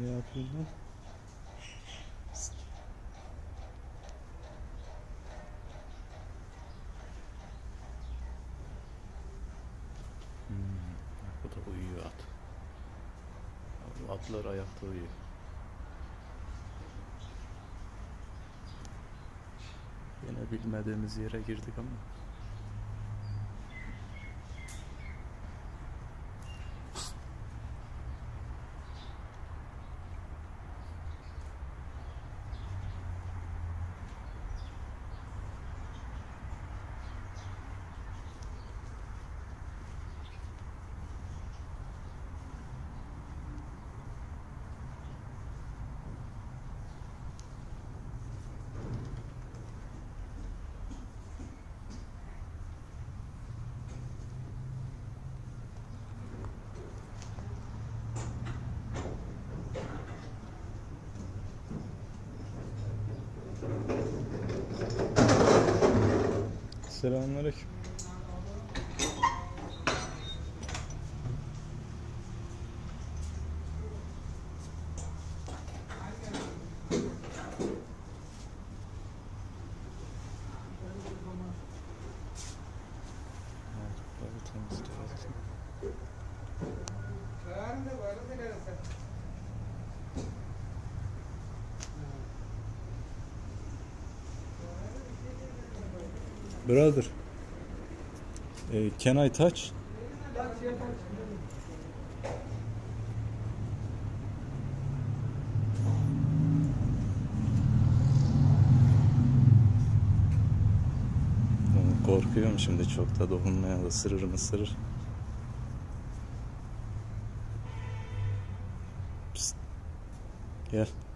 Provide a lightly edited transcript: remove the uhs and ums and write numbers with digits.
Ne yapayım ben? Bu da uyuyor at. Bu atlar ayakta uyuyor. Yine bilmediğimiz yere girdik ama. Selamünaleyküm. Brother, can I touch? Korkuyorum şimdi çok da dokunmaya, da ısırır mı ısırır. Psst. Gel.